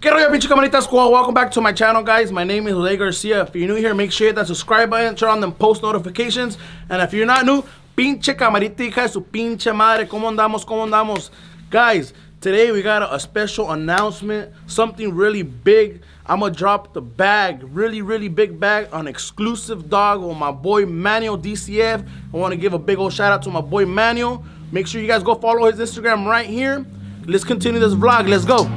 Que rollo, pinchecamaritas, squad? Welcome back to my channel, guys. My name is Jose Garcia. If you're new here, make sure you hit that subscribe button, turn on them post notifications. And if you're not new, pinchecamarita, hija de su pinche madre. ¿Cómo andamos? ¿Cómo andamos? Guys, today we got a special announcement, something really big. I'm gonna drop the bag, really big bag, on exclusive dog with my boy Manuel DCF. I wanna give a big old shout out to my boy Manuel. Make sure you guys go follow his Instagram right here. Let's continue this vlog, let's go.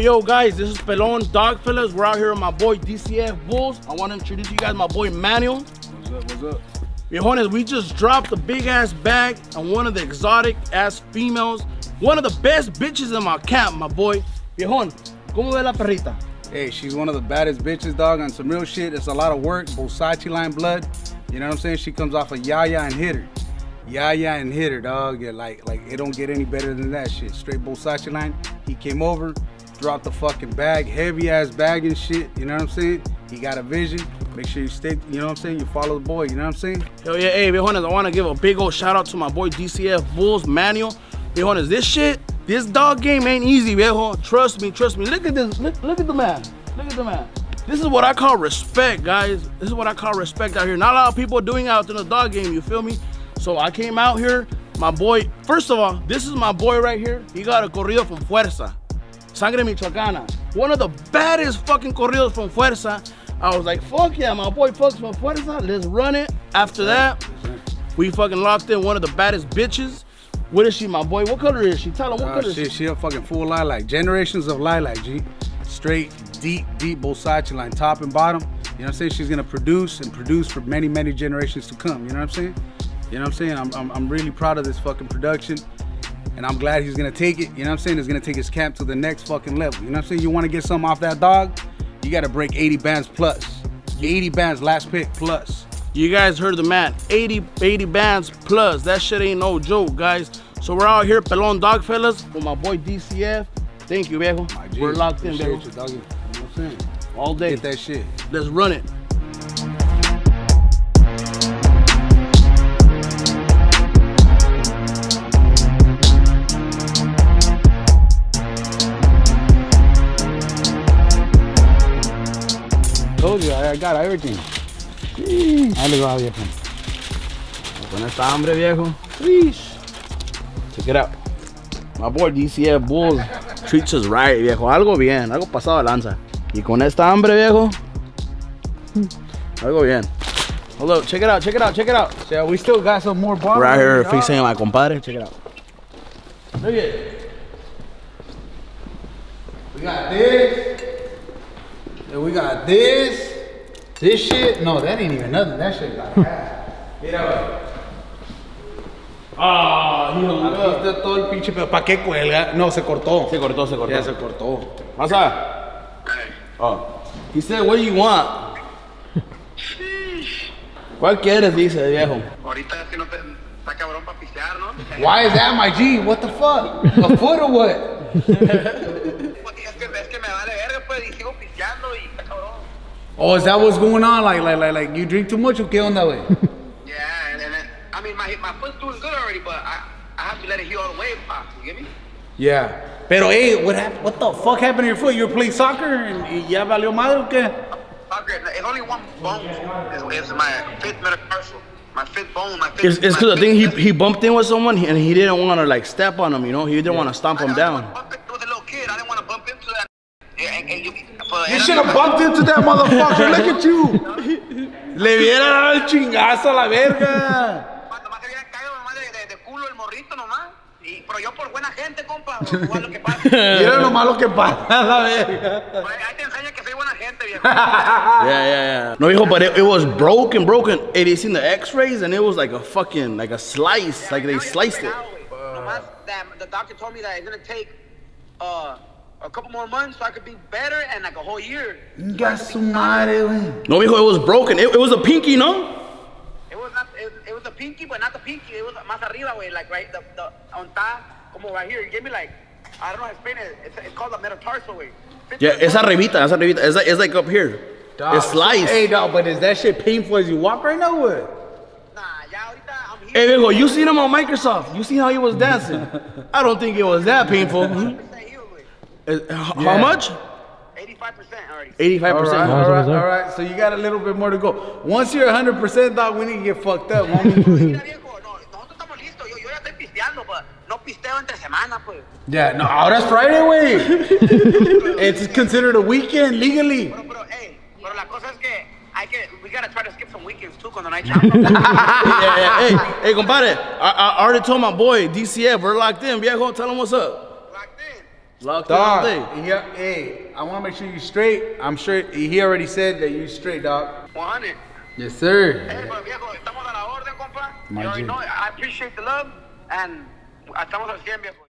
Yo guys, this is Pelon Dogfellas. We're out here with my boy DCF Bulls. I want to introduce you guys my boy Manuel. What's up, what's up? Viejones, we just dropped a big ass bag on one of the exotic ass females. One of the best bitches in my camp, my boy. Viejon, ¿cómo ve la perrita? Hey, she's one of the baddest bitches, dog, on some real shit. It's a lot of work, Bosachi line blood. You know what I'm saying? She comes off of Yaya and Hitter. Yaya and Hitter, dog. Yeah, like it don't get any better than that shit. Straight Bosachi line. He came over, dropped the fucking bag, heavy ass bag and shit, you know what I'm saying? He got a vision. Make sure you stay, you know what I'm saying? You follow the boy, you know what I'm saying? Hell yeah, hey, viejones, I want to give a big old shout out to my boy DCF Bulls, Manuel. Viejones, this shit, this dog game ain't easy, viejo. Trust me, trust me. Look at this, look at the man, look at the man. This is what I call respect, guys. This is what I call respect out here. Not a lot of people doing out in the dog game, you feel me? So I came out here, my boy, first of all, this is my boy right here. He got a corrido from Fuerza. Sangre Michoacana, one of the baddest fucking corridos from Fuerza. I was like, fuck yeah, my boy fucks from Fuerza, let's run it. After that, we fucking locked in one of the baddest bitches. What is she, my boy? What color is she? Tell him, what color is she? She a fucking full lilac, generations of lilac, G. Straight, deep Bosachi line, top and bottom. You know what I'm saying? She's gonna produce and produce for many, many generations to come. You know what I'm saying? You know what I'm saying? I'm really proud of this fucking production. And I'm glad he's gonna take it, you know what I'm saying? He's gonna take his camp to the next fucking level, you know what I'm saying? You wanna get something off that dog, you gotta break 80 bands plus. 80 bands last pick plus. You guys heard the man, 80 bands plus. That shit ain't no joke, guys. So we're out here, Pelon Dogfellas, with my boy DCF. Thank you, viejo. We're locked in, viejo. You, doggy. You know what I'm saying? All day. Get that shit. Let's run it. I got everything. Ahí le va, viejo. Con esta hambre, viejo. Check it out. My boy DCF Bulls treats us right, viejo. Algo bien, algo pasado de lanza. Y con esta hambre, viejo. Algo bien. Hello, check it out, check it out, check it out. Yeah, we still got some more bombs. Right here, fixing my compadre. Check it out. Look it. We got this. And we got this. This shit? No, that ain't even nothing. That shit got half. Get out. Ah, he hung up. Está todo el pinche, pero ¿para qué cuelga? No, se cortó. Se cortó, se cortó. Yeah, se cortó. Pasa. Oh. He said, what do you want? ¿Cuál quieres? Dice, viejo. Ahorita que no te... Está cabrón para pistear, ¿no? Why is that, my G? What the fuck? A foot or what? Es que me vale verga, pues, y sigo pisteando y está cabrón. Oh, is that what's going on? Like you drink too much or get on that way? Yeah, and I mean, my foot's doing good already, but I have to let it heal all the way, Pop. You get me? Yeah. Pero, hey, what the fuck happened to your foot? You were playing soccer and ya valió madre o qué? Soccer, it's only one bone. It's my fifth metatarsal. My fifth bone, my fifth. It's because I think he bumped in with someone and he didn't want to, like, step on him, you know? He didn't want to stomp him down. I was a little kid. I didn't want to bump into that. You should have bumped into that motherfucker. Look at you. Le hubiera dado el chingazo a la verga. Cuando más se hubiera caído, nomás de culo el morrito nomás. Pero yo por buena gente. gente, compa. O a lo que pasa. Mira nomás lo que pasa, la verga. Ahí te enseña que soy buena gente, viejo. Yeah. No, viejo, but it was broken. It is in the x-rays and it was like a fucking, like a slice. Yeah, like they sliced it. Nomás, the doctor told me that it's gonna take a couple more months so I could be better and like a whole year. You got some madre, wey. No, viejo, it was broken. It was a pinky, no? It was the pinky, but not the pinky. It was más arriba, way, like right, the on top, como right here. You gave me like, I don't know how to explain it. It's called the metatarsal, way. Yeah, it's arribita. It's like up here. Dog, it's sliced. Hey, dog, but is that shit painful as you walk right now, what? Nah, ya ahorita I'm here. Hey, viejo, you seen him on Microsoft. You seen how he was dancing. I don't think it was that painful. How much? 85% already. 85%. All right. So you got a little bit more to go. Once you're 100%, dog, we need to get fucked up. Yeah, no, oh, that's Friday, way. It's considered a weekend legally. We gotta try to skip some weekends too on the night job. Hey, compadre, I already told my boy DCF we're locked in. Viejo, tell him what's up. Locked in. Yeah, hey, I want to make sure you're straight. I'm sure he already said that you're straight, dog. 100. Yes, sir. Hey, but viejo, estamos a la orden, compa. You already know, I appreciate the love, and estamos al 100, viejo.